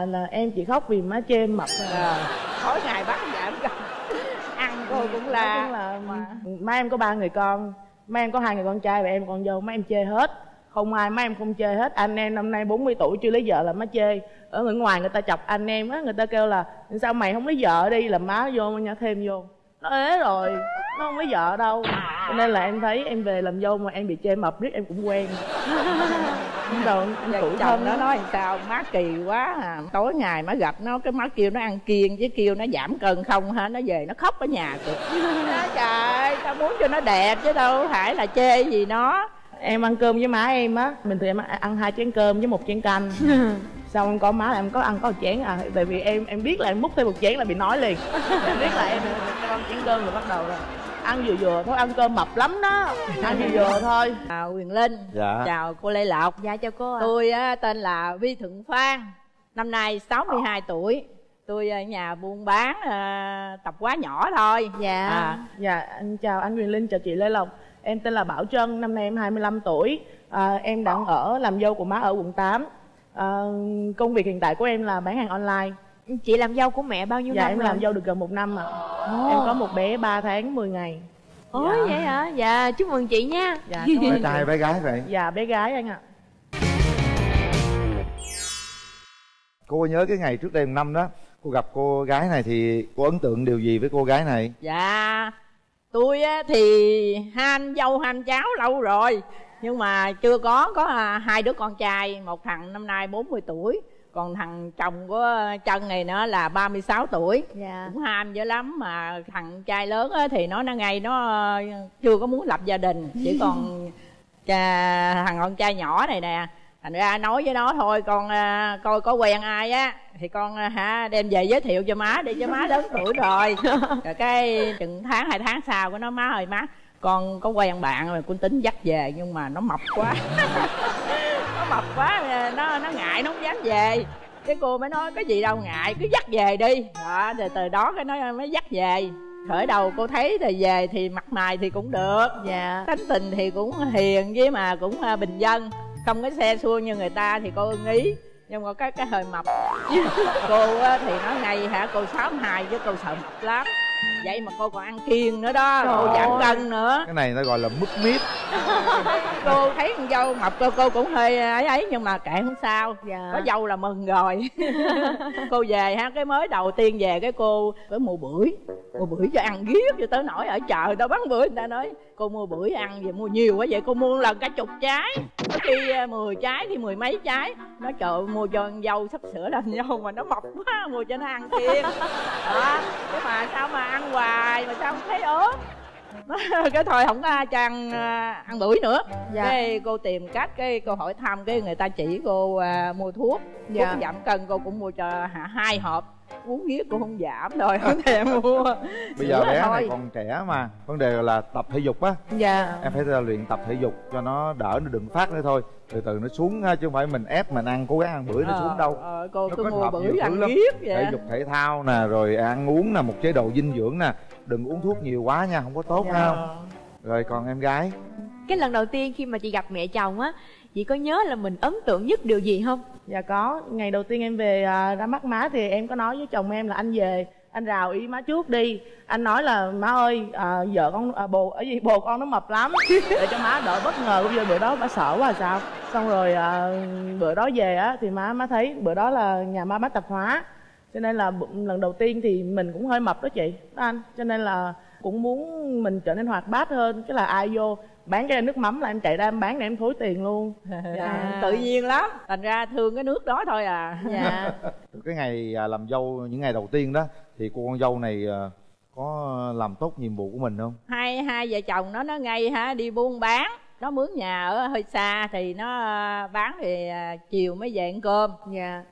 Là em chỉ khóc vì má chê em mập mỗi ngày bắt giảm ăn thôi cũng là, má em có 3 người con, má em có 2 người con trai và em con dâu, má em chê hết, không ai má em không chê hết. Anh em năm nay 40 tuổi chưa lấy vợ là má chê. Ở người ngoài người ta chọc anh em á, người ta kêu là sao mày không lấy vợ đi, là má vô nha thêm vô nó ế rồi, nó không lấy vợ đâu. Cho nên là em thấy em về làm dâu mà em bị chê mập riết em cũng quen. Rồi, chồng nó nói sao má kỳ quá à. Tối ngày má gặp nó cái má kêu nó ăn kiêng chứ kêu nó giảm cân không hả, nó về nó khóc ở nhà kìa. Trời ơi, tao muốn cho nó đẹp chứ đâu phải là chê gì nó. Em ăn cơm với má em á, bình thường em ăn 2 chén cơm với 1 chén canh. Xong em có má là em có ăn có 1 chén à, tại vì em biết là em múc thêm 1 chén là bị nói liền. Em biết là em ăn chén cơm rồi bắt đầu rồi ăn vừa vừa thôi, ăn cơm mập lắm đó, ăn vừa vừa thôi. Quyền Linh, dạ. Chào cô Lê Lộc. Dạ chào cô ạ. Tôi tên là Vi Thượng Phan, năm nay 62 tuổi. Tôi ở nhà buôn bán tập quá nhỏ thôi. Dạ. Dạ, anh chào anh Quyền Linh, chào chị Lê Lộc. Em tên là Bảo Trân, năm nay em 25 tuổi. Em đang ở làm dâu của má ở quận 8. Công việc hiện tại của em là bán hàng online. Chị làm dâu của mẹ bao nhiêu năm? Dạ em làm dâu được gần 1 năm ạ. Em có 1 bé 3 tháng 10 ngày. Ôi dạ. Vậy hả? Dạ chúc mừng chị nha. Dạ bé trai bé gái vậy? Dạ bé gái anh ạ. Cô nhớ cái ngày trước đây 1 năm đó, cô gặp cô gái này thì cô ấn tượng điều gì với cô gái này? Dạ tôi thì hai anh dâu hai anh cháu lâu rồi, nhưng mà chưa có 2 đứa con trai. Một thằng năm nay 40 tuổi, còn thằng chồng của Trân này nó là 36 tuổi. Dạ. Cũng ham dữ lắm, mà thằng trai lớn thì nó ngay nó chưa có muốn lập gia đình. Chỉ còn thằng con trai nhỏ này nè, thành ra nói với nó thôi con coi có quen ai á thì con đem về giới thiệu cho má để cho má lớn tuổi rồi. Rồi cái chừng tháng 2 tháng sau của nó, má ơi má con có quen bạn rồi, con tính dắt về nhưng mà nó mập quá. Mập quá nó ngại, nó không dám về. Cái cô mới nói cái gì đâu ngại, cứ dắt về đi. Đó, rồi từ đó cái nó mới dắt về. Khởi đầu cô thấy thì về thì mặt mày thì cũng được, dạ. Tính tình thì cũng hiền với mà cũng bình dân, không có xe xua như người ta thì cô ưng ý. Nhưng mà cái hơi mập. Cô thì nói ngay cô 62 với cô sợ mập lắm. Vậy mà cô còn ăn kiêng nữa đó. Trời, cô giảm cân nữa. Cái này nó gọi là mứt miết. Cô thấy con dâu mập cô cũng hơi ấy, nhưng mà kệ không sao, dạ. Có dâu là mừng rồi. Cô về cái mới đầu tiên về cái cô phải mua bưởi. Mua bưởi cho ăn ghiếc cho tới nỗi ở chợ tao bán bưởi người ta nói cô mua bưởi ăn về mua nhiều quá vậy, cô mua lần cả 10 trái, có khi 10 trái thì 10 mấy trái. Nó trời mua cho con dâu sắp sửa làm dâu mà nó mập quá, mua cho nó ăn kiêng. Đó, chứ mà sao mà ăn hoài mà sao không thấy ốm. Cái thôi không có cho ăn bưởi nữa, dạ. Cái cô tìm cách, cái cô hỏi thăm, cái người ta chỉ cô mua thuốc, dạ. Thuốc giảm cân cô cũng mua cho 2 hộp. Uống ghiếc cô không giảm rồi, không thèm mua. Bây giờ bé này còn trẻ mà, vấn đề là tập thể dục á, dạ. Em phải luyện tập thể dục cho nó đỡ, nó đừng phát nữa thôi. Từ từ nó xuống chứ không phải mình ép mình ăn, cố gắng ăn bưởi nó xuống đâu. Cô nó cứ mua bưởi ăn ghiếc vậy. Thể dục thể thao nè, rồi ăn uống nè, một chế độ dinh dưỡng nè, đừng uống thuốc nhiều quá nha, không có tốt, dạ. Không rồi còn em gái, cái lần đầu tiên khi mà chị gặp mẹ chồng á, chị có nhớ là mình ấn tượng nhất điều gì không? Dạ có, ngày đầu tiên em về ra mắt má thì em có nói với chồng em là anh về anh rào ý má trước đi. Anh nói là má ơi vợ con bồ con nó mập lắm, để cho má đỡ bất ngờ. Cũng như bữa đó má sợ quá là sao. Xong rồi bữa đó về á thì má thấy bữa đó là nhà má bán tạp hóa, cho nên là lần đầu tiên thì mình cũng hơi mập đó chị đó anh, cho nên là cũng muốn mình trở nên hoạt bát hơn. Cái là ai vô bán cái nước mắm là em chạy ra em bán để em thối tiền luôn, dạ. Tự nhiên lắm, thành ra thương cái nước đó thôi à, dạ. Từ cái ngày làm dâu, những ngày đầu tiên đó thì cô con dâu này có làm tốt nhiệm vụ của mình không? Hai vợ chồng nó ngay đi buôn bán, nó mướn nhà ở hơi xa thì nó bán thì chiều mới về ăn cơm, dạ.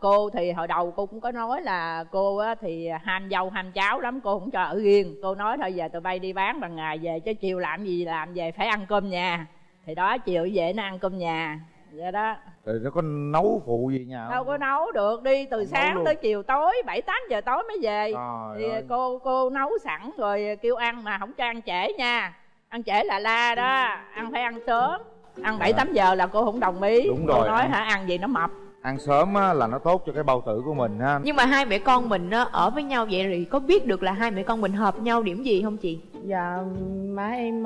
Cô thì hồi đầu cô cũng có nói là cô thì ham dâu ham cháu lắm, cô không cho ở riêng. Cô nói thôi giờ tụi bay đi bán bằng ngày về, chứ chiều làm gì làm, về phải ăn cơm nhà. Thì đó chiều về nó ăn cơm nhà vậy đó. Rồi nó có nấu phụ gì nhà không? Đâu có nấu được, đi từ sáng tới chiều tối 7-8 giờ tối mới về. Thì cô nấu sẵn rồi kêu ăn, mà không cho ăn trễ nha, ăn trễ là la đó, ăn phải ăn sớm. Ăn 7-8 giờ là cô không đồng ý. Đúng rồi, cô nói ăn gì nó mập. ăn sớm á, là nó tốt cho cái bao tử của mình ha. Nhưng mà hai mẹ con mình á, ở với nhau vậy thì có biết được là hai mẹ con mình hợp nhau điểm gì không chị? Dạ, má em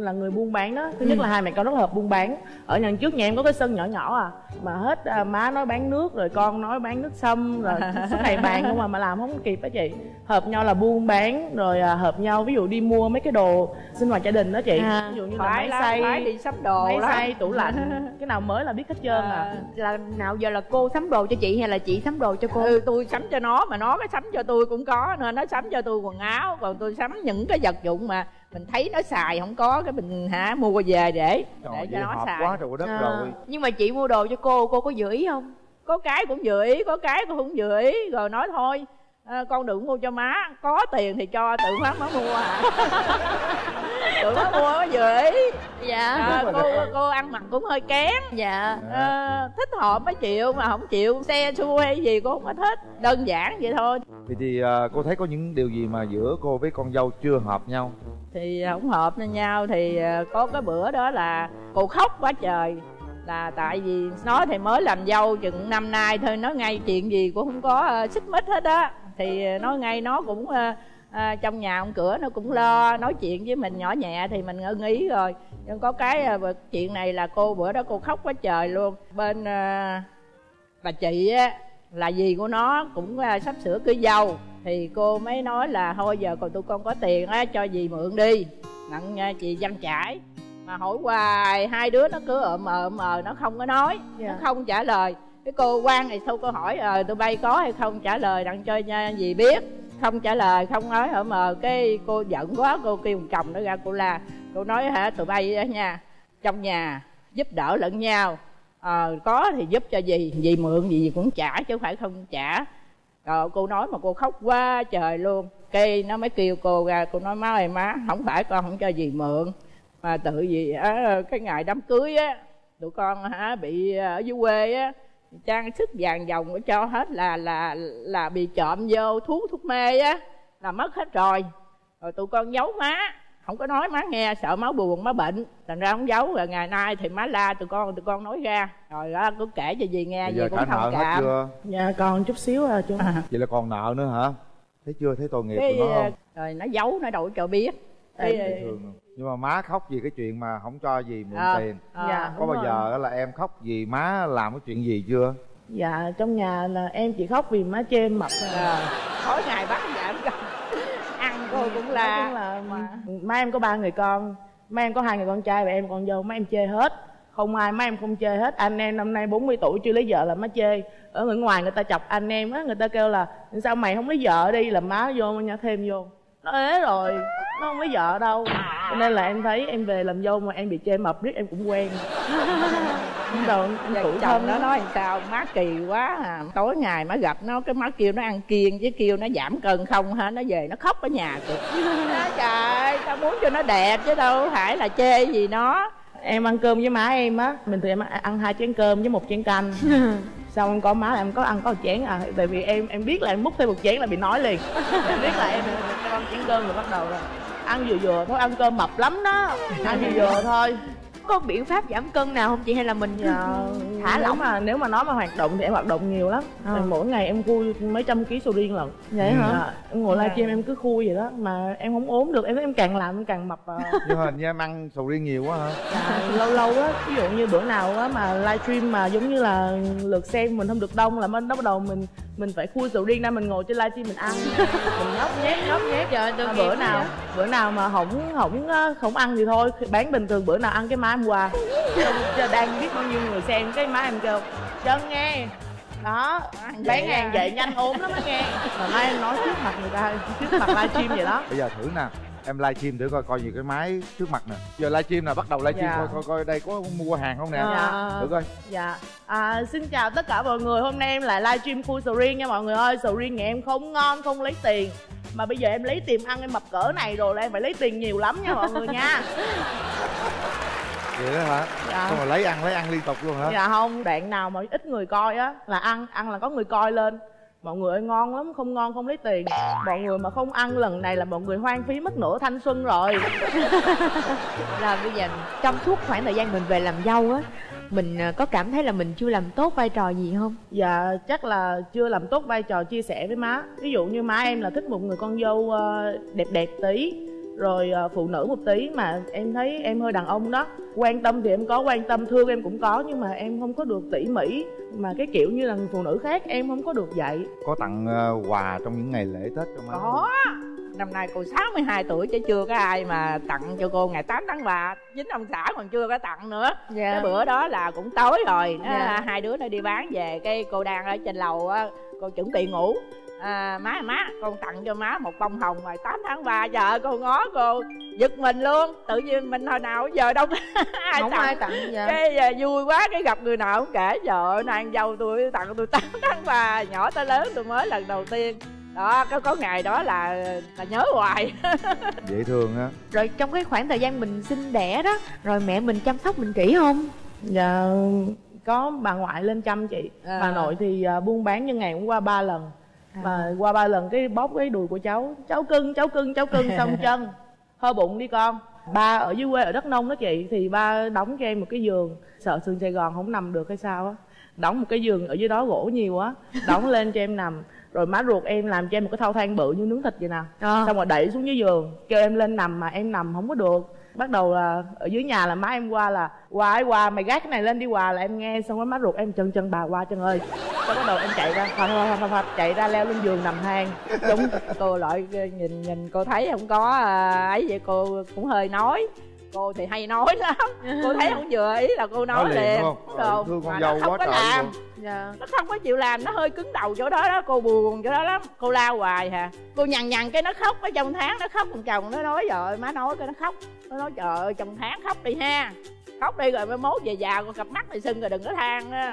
là người buôn bán đó. Thứ nhất là hai mẹ con rất là hợp buôn bán. Ở nhà trước nhà em có cái sân nhỏ nhỏ à. Mà hết má nói bán nước, rồi con nói bán nước sâm, rồi suốt ngày bàn không mà làm không kịp á chị. Hợp nhau là buôn bán, rồi hợp nhau ví dụ đi mua mấy cái đồ sinh hoạt gia đình đó chị. Ví dụ như là máy xay, máy đi sắp đồ, máy xay, tủ lạnh, cái nào mới là biết hết trơn à. Là nào giờ là cô sắm đồ cho chị hay là chị sắm đồ cho cô? Ừ, tôi sắm cho nó, mà nó cái sắm cho tôi cũng có. Nên nó sắm cho tôi quần áo, còn tôi sắm những cái vật dụng mà mình thấy nó xài không có cái mình hả mua về để cho nó xài quá trời đất rồi. Nhưng mà chị mua đồ cho cô có vừa ý không? Có cái cũng vừa ý, có cái cũng không vừa ý, rồi nói thôi con đừng mua cho má, có tiền thì cho tự má mua hả? Tụi nó mua nó vừa ý. Dạ cô ăn mặc cũng hơi kém. Dạ thích họ mới chịu, mà không chịu xe xua hay gì cô không có thích, đơn giản vậy thôi. Thì cô thấy có những điều gì mà giữa cô với con dâu chưa hợp nhau? Thì không hợp nên nhau thì có cái bữa đó là cô khóc quá trời. Là tại vì nó thì mới làm dâu chừng năm nay thôi, nói ngay chuyện gì cũng không có xích mích hết á. Thì nói ngay nó cũng trong nhà ông cửa nó cũng lo, nói chuyện với mình nhỏ nhẹ thì mình ưng ý rồi. Nhưng có cái chuyện này là cô bữa đó cô khóc quá trời luôn. Bên bà chị á, là dì của nó cũng sắp sửa cưới dâu. Thì cô mới nói là thôi giờ còn tụi con có tiền á, cho dì mượn đi, nặng chị dăng trải. Mà hỏi hoài hai đứa nó cứ ậm nó không có nói, nó không trả lời. Cái cô quan này sau cô hỏi tụi bay có hay không, trả lời đặng cho dì biết. Không trả lời, không nói cái cô giận quá, cô kêu một chồng nó ra cô la. Cô nói hả tụi bay đó nha, trong nhà giúp đỡ lẫn nhau, có thì giúp cho dì, dì mượn dì cũng trả chứ không phải không trả. Rồi cô nói mà cô khóc quá trời luôn. Cái nó mới kêu cô ra, cô nói má ơi má, không phải con không cho dì mượn, mà tự vì cái ngày đám cưới á, tụi con hả bị ở dưới quê á, trang sức vàng vòng để cho hết là bị trộm vô thuốc mê á, là mất hết rồi. Rồi tụi con giấu má, không có nói má nghe, sợ má buồn má bệnh, thành ra không giấu. Rồi ngày nay thì má la tụi con nói ra, rồi đó cứ kể cho dì nghe, dì cũng thông cảm. Dạ còn chút xíu à chú. Vậy là còn nợ nữa hả? Thấy chưa, thấy tội nghiệp cái, của nó không? Rồi nó giấu, nó đâu cho biết. Nhưng mà má khóc vì cái chuyện mà không cho dì mượn tiền. Dạ, có bao rồi. Giờ là em khóc vì má làm cái chuyện gì chưa? Dạ trong nhà là em chỉ khóc vì má chê em mập. Tối ngày bắt dạ ăn cô cũng là má em có 3 người con, má em có 2 người con trai và em con dâu, má em chê hết. Không ai má em không chê hết. Anh em năm nay 40 tuổi chưa lấy vợ là má chê. Ở ngoài người ta chọc anh em á, người ta kêu là sao mày không lấy vợ đi, là má vô nhả thêm vô. Nó ế rồi, nó không có vợ đâu. Cho nên là em thấy em về làm dâu mà em bị chê mập riết em cũng quen. Lúc đầu em tủi thân nó nói sao má kỳ quá à. Tối ngày má gặp nó cái má kêu nó ăn kiêng chứ kêu nó giảm cân không hả. Nó về nó khóc ở nhà kìa. Trời ơi, tao muốn cho nó đẹp chứ đâu phải là chê gì nó. Em ăn cơm với má em á, bình thường em ăn 2 chén cơm với 1 chén canh. Sao em có má là em có ăn có 1 chén à. Tại vì em biết là em múc thêm 1 chén là bị nói liền. Em biết là em ăn chén cơm rồi bắt đầu rồi ăn vừa vừa thôi, ăn cơm mập lắm đó, ăn vừa vừa thôi. Có biện pháp giảm cân nào không chị, hay là mình thả lỏng? Nếu mà nói mà hoạt động thì em hoạt động nhiều lắm. Mỗi ngày em khui mấy trăm ký sầu riêng lận. Vậy hả? Em ngồi livestream em cứ khui vậy đó mà em không ốm được. Em thấy em càng làm em càng mập vào. Nhưng hình như em ăn sầu riêng nhiều quá hả? Lâu lâu á, ví dụ như bữa nào á mà livestream mà giống như là lượt xem mình không được đông là mình bắt đầu mình phải khui sầu riêng ra, mình ngồi trên livestream mình ăn. Mình nhóc nhét. Trời, bữa nào mà không ăn thì thôi, bán bình thường. Bữa nào ăn cái má em qua đang biết bao nhiêu người xem, cái má em kêu Trân nghe đó bán hàng vậy nhanh ốm lắm á nghe. Mà má em nói trước mặt người ta, trước mặt livestream vậy đó. Bây giờ thử nè, em livestream thử coi gì cái máy trước mặt nè. Giờ livestream là bắt đầu livestream thôi, coi đây có mua hàng không nè. Thử coi. Xin chào tất cả mọi người, hôm nay em lại livestream khui sầu riêng nha mọi người ơi. Sầu riêng nhà em không ngon, không lấy tiền, mà bây giờ em lấy tiền ăn em mập cỡ này rồi là em phải lấy tiền nhiều lắm nha mọi người nha. Vậy đó hả? Xong rồi lấy ăn liên tục luôn hả? Dạ không, đoạn nào mà ít người coi á là ăn là có người coi lên. Mọi người ơi, ngon lắm, không ngon không lấy tiền. Mọi người mà không ăn lần này là mọi người hoang phí mất nửa thanh xuân rồi. Là bây giờ trong suốt khoảng thời gian mình về làm dâu á, mình có cảm thấy là mình chưa làm tốt vai trò gì không? Dạ, chắc là chưa làm tốt vai trò chia sẻ với má. Ví dụ như má em là thích một người con dâu đẹp đẹp tí, rồi phụ nữ một tí, mà em thấy em hơi đàn ông đó. Quan tâm thì em có quan tâm, thương em cũng có, nhưng mà em không có được tỉ mỉ, mà cái kiểu như là phụ nữ khác em không có được vậy. Có tặng quà trong những ngày lễ Tết cho má? Có. Năm nay cô 62 tuổi chứ chưa có ai mà tặng cho cô ngày 8 tháng 3, chính ông xã còn chưa có tặng nữa. Yeah. Cái bữa đó là cũng tối rồi, yeah. Hai đứa nó đi bán về, cái cô đang ở trên lầu á, cô chuẩn bị ngủ. Má con tặng cho má một bông hồng ngày 8 tháng 3. Trời ơi, cô ngó cô giật mình luôn. Tự nhiên mình hồi nào giờ đâu ai không tặng, ai tặng vậy? Cái vui quá, cái gặp người nào cũng kể vợ ơi, nàng dâu tôi tặng tôi 8 tháng 3, nhỏ tới lớn tôi mới lần đầu tiên. Đó, có ngày đó là nhớ hoài. Dễ thương á. Rồi trong cái khoảng thời gian mình sinh đẻ đó, rồi mẹ mình chăm sóc mình kỹ không? Dạ, có bà ngoại lên chăm chị. Bà nội thì buôn bán, nhưng ngày cũng qua 3 lần. Mà qua 3 lần cái bóp cái đùi của cháu. Cháu cưng xong chân hơi bụng đi con. Ba ở dưới quê ở đất nông đó chị, thì ba đóng cho em một cái giường. Sợ sườn Sài Gòn không nằm được hay sao á, đóng một cái giường ở dưới đó gỗ nhiều á, đóng lên cho em nằm. Rồi má ruột em làm cho em một cái thau than bự như nướng thịt vậy nè. Xong rồi đẩy xuống dưới giường kêu em lên nằm, mà em nằm không có được. Bắt đầu là ở dưới nhà là má em qua là Qua mày gác cái này lên đi Hòa, là em nghe. Xong rồi má ruột em chân bà qua chân ơi. Xong bắt đầu em chạy ra chạy ra leo lên giường nằm than. Đúng, cô lại nhìn cô thấy không có ấy vậy, cô cũng hơi nói. Cô thì hay nói lắm, cô thấy không vừa ý là cô nói liền. Rồi thương con dâu quá trời luôn. Dạ. Nó không có chịu làm, nó hơi cứng đầu chỗ đó đó, cô buồn chỗ đó lắm. Cô la hoài hà, cô nhằn cái nó khóc. Ở trong tháng nó khóc, con chồng nó nói vợ má nói cái nó khóc. Nó nói trời ơi, trong tháng khóc đi ha, khóc đi rồi mới mốt về già con cặp mắt thì sưng rồi đừng có than đó.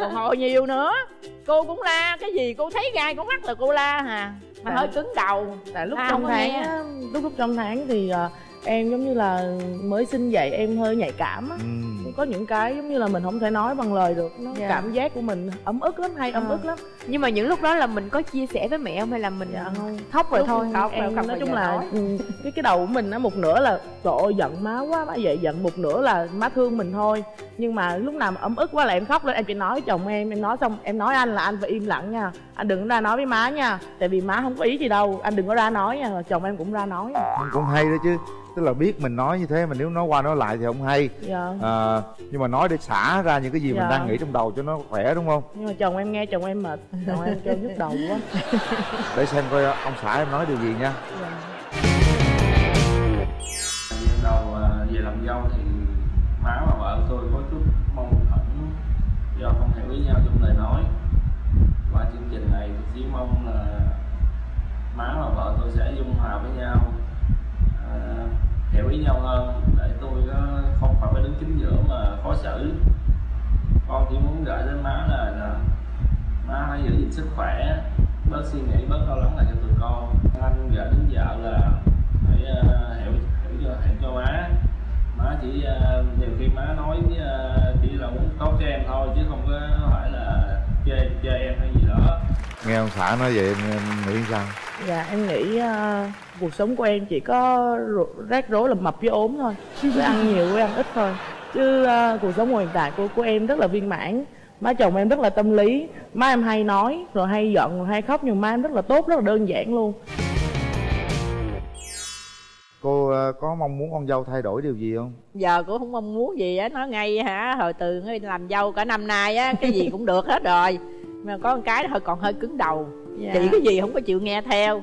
Còn hồi nhiều nữa cô cũng la, cái gì cô thấy gai con mắt là cô la hà. Mà hơi cứng đầu. Tại lúc trong tháng, lúc trong tháng thì em giống như là mới sinh dậy, em hơi nhạy cảm á. Có những cái giống như là mình không thể nói bằng lời được, nó cảm giác của mình ấm ức lắm, hay ấm ức lắm. Nhưng mà những lúc đó là mình có chia sẻ với mẹ không, hay là mình khóc rồi thôi? Khóc em, nói chung là cái đầu của mình á, một nửa là trời ơi giận má quá, má vậy giận, một nửa là má thương mình thôi. Nhưng mà lúc nào mà ấm ức quá là em khóc lên, em chỉ nói chồng em nói xong em nói anh là anh phải im lặng nha, anh đừng ra nói với má nha, tại vì má không có ý gì đâu, anh đừng có ra nói nha. Chồng em cũng ra nói. Cũng hay đó chứ, tức là biết mình nói như thế mà nếu nói qua nói lại thì không hay. Nhưng mà nói để xả ra những cái gì mình đang nghĩ trong đầu cho nó khỏe, đúng không? Nhưng mà chồng em nghe, chồng em mệt, chồng em kêu nhức đầu quá. Để xem coi ông xã em nói điều gì nha. Đầu về làm dâu thì má và vợ tôi có chút mâu thuẫn do không hiểu ý nhau trong lời nói. Qua chương trình này tôi chỉ mong là má và vợ tôi sẽ dung hòa với nhau, hiểu ý nhau hơn, để tôi không phải đứng chính giữa mà khó xử. Con chỉ muốn gửi đến má là má hãy giữ gìn sức khỏe, bớt suy nghĩ, bớt lo lắng lại cho tụi con. Anh gửi đến vợ là hãy hiểu cho má chỉ nhiều khi má nói chỉ là muốn tốt cho em thôi, chứ không có phải là chơi em hay gì đó. Nghe ông xã nói vậy em nghĩ sao? Dạ em nghĩ cuộc sống của em chỉ có rắc rối là mập với ốm thôi, với ăn nhiều với ăn ít thôi. Chứ cuộc sống hiện tại của em rất là viên mãn. Má chồng em rất là tâm lý, má em hay nói rồi hay giận rồi hay khóc, nhưng má em rất là tốt, rất là đơn giản luôn. Cô có mong muốn con dâu thay đổi điều gì không? Giờ cô không mong muốn gì á, nói ngay hả, hồi từ làm dâu cả năm nay á, cái gì cũng được hết rồi. Mà có một cái thôi còn hơi cứng đầu. Chị cái gì không có chịu nghe theo.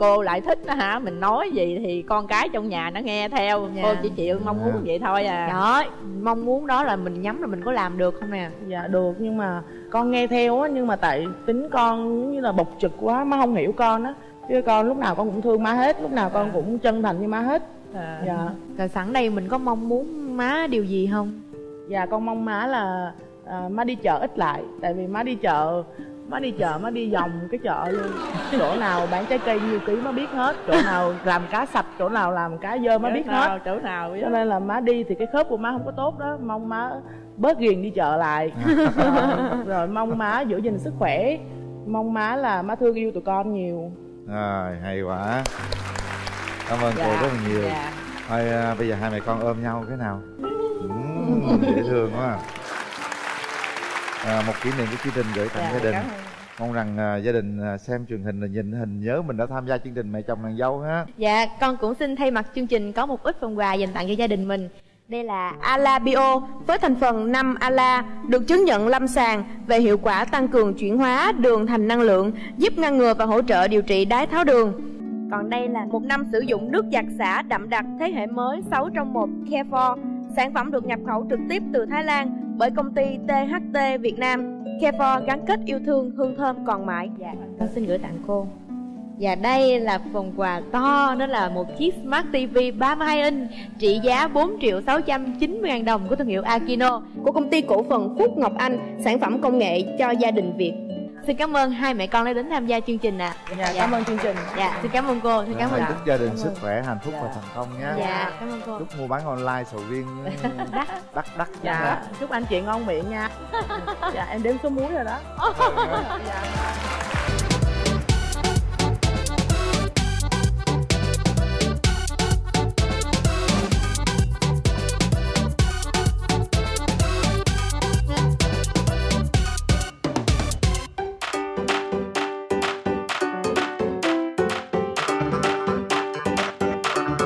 Cô lại thích nó hả, mình nói gì thì con cái trong nhà nó nghe theo. Cô chỉ chịu mong muốn vậy thôi à. Đó, mong muốn đó là mình nhắm là mình có làm được không nè? Dạ được, nhưng mà con nghe theo á, nhưng mà tại tính con như là bộc trực quá, má không hiểu con á. Chứ con lúc nào con cũng thương má hết, lúc nào con cũng chân thành với má hết. Rồi sẵn đây mình có mong muốn má điều gì không? Dạ con mong má là má đi chợ ít lại. Tại vì má đi chợ má đi vòng cái chợ luôn. Chỗ nào bán trái cây nhiều ký má biết hết, chỗ nào làm cá sạch, chỗ nào làm cá dơ má biết hết, chỗ nào biết. Cho nên là má đi thì cái khớp của má không có tốt đó, mong má bớt ghiền đi chợ lại. Rồi mong má giữ gìn sức khỏe, mong má là má thương yêu tụi con nhiều. Rồi, hay quá. Cảm ơn cô rất là nhiều. Thôi bây giờ hai mẹ con ôm nhau cái nào. Dễ thương quá. Một kỷ niệm của chương trình gửi tặng gia đình. Mong rằng gia đình xem truyền hình là nhìn hình nhớ mình đã tham gia chương trình Mẹ Chồng Nàng Dâu ha. Dạ, con cũng xin thay mặt chương trình có một ít phần quà dành tặng cho gia đình mình. Đây là Ala Bio với thành phần 5 Ala, được chứng nhận lâm sàng về hiệu quả tăng cường chuyển hóa đường thành năng lượng, giúp ngăn ngừa và hỗ trợ điều trị đái tháo đường. Còn đây là một năm sử dụng nước giặt xả đậm đặc thế hệ mới 6 trong 1 Care4. Sản phẩm được nhập khẩu trực tiếp từ Thái Lan bởi công ty THT Việt Nam. Care4 gắn kết yêu thương, hương thơm còn mãi. Dạ, con xin gửi tặng cô. Và đây là phần quà to, đó là một chiếc Smart TV 32 inch trị giá 4.690.000 đồng của thương hiệu Akino, của công ty cổ phần Phúc Ngọc Anh, sản phẩm công nghệ cho gia đình Việt. Xin cảm ơn hai mẹ con đã đến tham gia chương trình ạ. Cảm ơn chương trình. Xin cảm ơn cô. Xin cảm ơn. Chúc gia đình sức khỏe, hạnh phúc và thành công nhé. Cảm ơn cô. Chúc mua bán online sầu riêng đắt. Chúc anh chị ngon miệng nha. Em đếm số muối rồi đó.